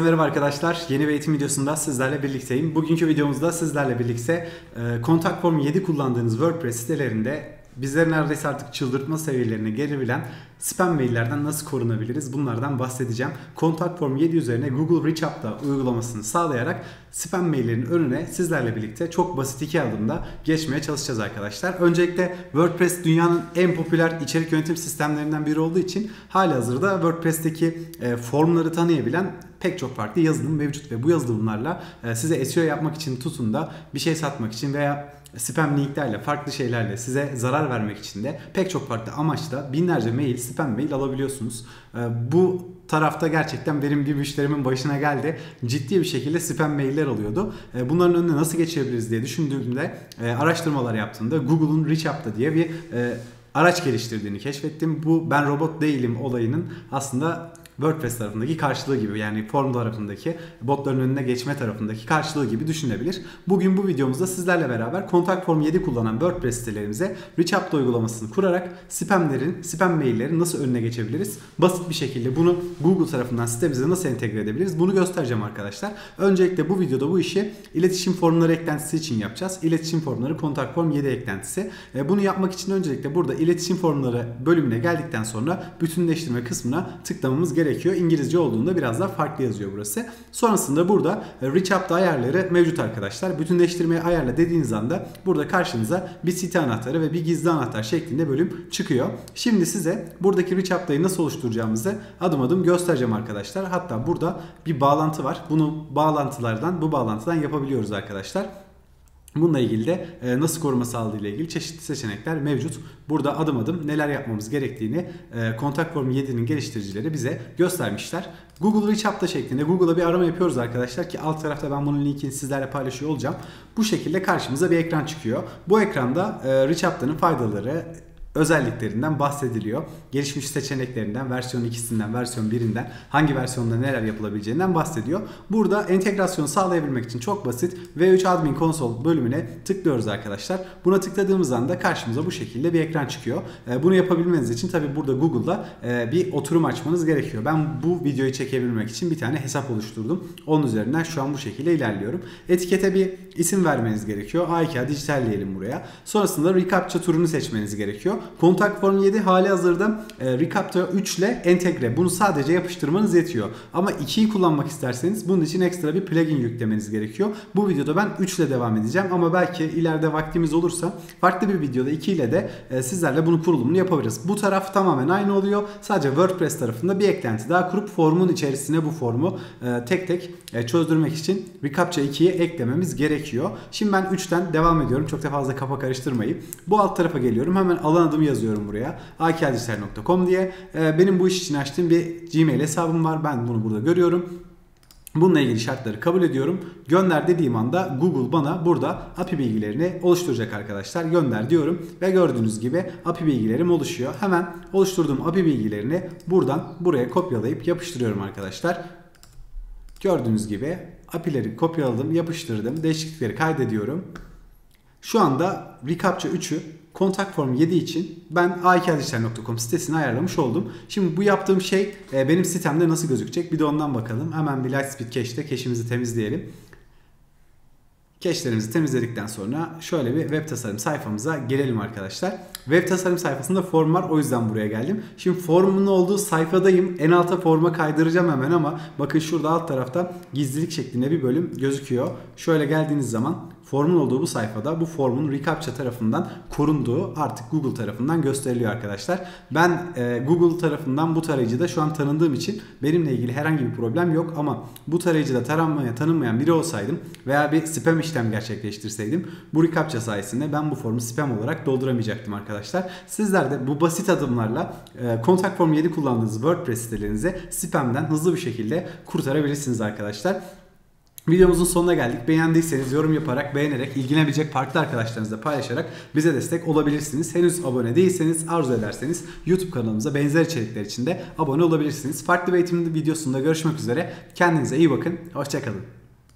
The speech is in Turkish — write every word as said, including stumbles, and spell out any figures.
Merhaba arkadaşlar, yeni bir eğitim videosunda sizlerle birlikteyim. Bugünkü videomuzda sizlerle birlikte Contact Form yedi kullandığınız WordPress sitelerinde bizleri neredeyse artık çıldırtma seviyelerine gelebilen spam maillerden nasıl korunabiliriz? Bunlardan bahsedeceğim. Contact Form yedi üzerine Google reCAPTCHA uygulamasını sağlayarak spam maillerinin önüne sizlerle birlikte çok basit iki adımda geçmeye çalışacağız arkadaşlar. Öncelikle WordPress dünyanın en popüler içerik yönetim sistemlerinden biri olduğu için halihazırda WordPress'teki formları tanıyabilen pek çok farklı yazılım mevcut ve bu yazılımlarla size S E O yapmak için tutun da bir şey satmak için veya spam linklerle, farklı şeylerle size zarar vermek için de pek çok farklı amaçla binlerce mail, spam mail alabiliyorsunuz. Bu tarafta gerçekten benim bir müşterimin başına geldi. Ciddi bir şekilde spam mailler alıyordu. Bunların önüne nasıl geçebiliriz diye düşündüğümde, araştırmalar yaptığımda Google'un reCAPTCHA diye bir araç geliştirdiğini keşfettim. Bu ben robot değilim olayının aslında WordPress tarafındaki karşılığı gibi, yani form tarafındaki botların önüne geçme tarafındaki karşılığı gibi düşünebilir. Bugün bu videomuzda sizlerle beraber Contact Form yedi kullanan WordPress sitelerimize reCAPTCHA uygulamasını kurarak spamlerin, spam maillerin nasıl önüne geçebiliriz? Basit bir şekilde bunu Google tarafından sitemize nasıl entegre edebiliriz? Bunu göstereceğim arkadaşlar. Öncelikle bu videoda bu işi iletişim formları eklentisi için yapacağız. İletişim formları Contact Form yedi eklentisi. Bunu yapmak için öncelikle burada iletişim formları bölümüne geldikten sonra bütünleştirme kısmına tıklamamız gerekiyor. gerekiyor. İngilizce olduğunda biraz daha farklı yazıyor burası. Sonrasında burada reCAPTCHA ayarları mevcut arkadaşlar. Bütünleştirmeyi ayarla dediğiniz anda burada karşınıza bir site anahtarı ve bir gizli anahtar şeklinde bölüm çıkıyor. Şimdi size buradaki reCAPTCHA'yı nasıl oluşturacağımızı adım adım göstereceğim arkadaşlar. Hatta burada bir bağlantı var. Bunu bağlantılardan, bu bağlantıdan yapabiliyoruz arkadaşlar. Bununla ilgili de nasıl koruma sağladığı ile ilgili çeşitli seçenekler mevcut. Burada adım adım neler yapmamız gerektiğini Contact Form yedi'nin geliştiricileri bize göstermişler. Google reCAPTCHA şeklinde Google'a bir arama yapıyoruz arkadaşlar ki alt tarafta ben bunun linkini sizlerle paylaşıyor olacağım. Bu şekilde karşımıza bir ekran çıkıyor. Bu ekranda reCAPTCHA'nın faydaları, özelliklerinden bahsediliyor. Gelişmiş seçeneklerinden, versiyon ikisinden, versiyon birinden, hangi versiyonda neler yapılabileceğinden bahsediyor. Burada entegrasyon sağlayabilmek için çok basit V üç Admin Console bölümüne tıklıyoruz arkadaşlar. Buna tıkladığımız anda karşımıza bu şekilde bir ekran çıkıyor. Bunu yapabilmeniz için tabi burada Google'da bir oturum açmanız gerekiyor. Ben bu videoyu çekebilmek için bir tane hesap oluşturdum. Onun üzerinden şu an bu şekilde ilerliyorum. Etikete bir isim vermeniz gerekiyor. A iki A Dijital diyelim buraya. Sonrasında reCAPTCHA türünü seçmeniz gerekiyor. Contact Form yedi hali hazırda e, reCAPTCHA üç ile entegre. Bunu sadece yapıştırmanız yetiyor. Ama ikiyi kullanmak isterseniz bunun için ekstra bir plugin yüklemeniz gerekiyor. Bu videoda ben üç ile devam edeceğim ama belki ileride vaktimiz olursa farklı bir videoda iki ile de e, sizlerle bunun kurulumunu yapabiliriz. Bu taraf tamamen aynı oluyor. Sadece WordPress tarafında bir eklenti daha kurup formun içerisine bu formu e, tek tek e, çözdürmek için reCAPTCHA iki'yi eklememiz gerekiyor. Şimdi ben üçten devam ediyorum. Çok da fazla kafa karıştırmayayım. Bu alt tarafa geliyorum. Hemen alan adımı yazıyorum buraya. a iki a dijital nokta com diye. Benim bu iş için açtığım bir Gmail hesabım var. Ben bunu burada görüyorum. Bununla ilgili şartları kabul ediyorum. Gönder dediğim anda Google bana burada A P I bilgilerini oluşturacak arkadaşlar. Gönder diyorum ve gördüğünüz gibi A P I bilgilerim oluşuyor. Hemen oluşturduğum A P I bilgilerini buradan buraya kopyalayıp yapıştırıyorum arkadaşlar. Gördüğünüz gibi A P I'leri kopyaladım, yapıştırdım. Değişiklikleri kaydediyorum. Şu anda reCAPTCHA üç'ü Contact Form yedi için ben a iki a dijital nokta com sitesini ayarlamış oldum. Şimdi bu yaptığım şey benim sitemde nasıl gözükecek? Bir de ondan bakalım. Hemen bir LiteSpeed Cache'de cache'imizi temizleyelim. Cache'lerimizi temizledikten sonra şöyle bir web tasarım sayfamıza gelelim arkadaşlar. Web tasarım sayfasında form var, o yüzden buraya geldim. Şimdi formun olduğu sayfadayım. En alta forma kaydıracağım hemen ama bakın şurada alt tarafta gizlilik şeklinde bir bölüm gözüküyor. Şöyle geldiğiniz zaman formun olduğu bu sayfada bu formun reCAPTCHA tarafından korunduğu artık Google tarafından gösteriliyor arkadaşlar. Ben e, Google tarafından bu tarayıcıda şu an tanındığım için benimle ilgili herhangi bir problem yok ama bu tarayıcıda taranmaya tanınmayan biri olsaydım veya bir spam işlem gerçekleştirseydim bu reCAPTCHA sayesinde ben bu formu spam olarak dolduramayacaktım arkadaşlar. Sizler de bu basit adımlarla e, Contact Form yedi kullandığınız WordPress sitelerinizi spamden hızlı bir şekilde kurtarabilirsiniz arkadaşlar. Videomuzun sonuna geldik. Beğendiyseniz yorum yaparak, beğenerek, ilgilenebilecek farklı arkadaşlarınızla paylaşarak bize destek olabilirsiniz. Henüz abone değilseniz, arzu ederseniz YouTube kanalımıza benzer içerikler için de abone olabilirsiniz. Farklı bir eğitim videosunda görüşmek üzere. Kendinize iyi bakın. Hoşça kalın.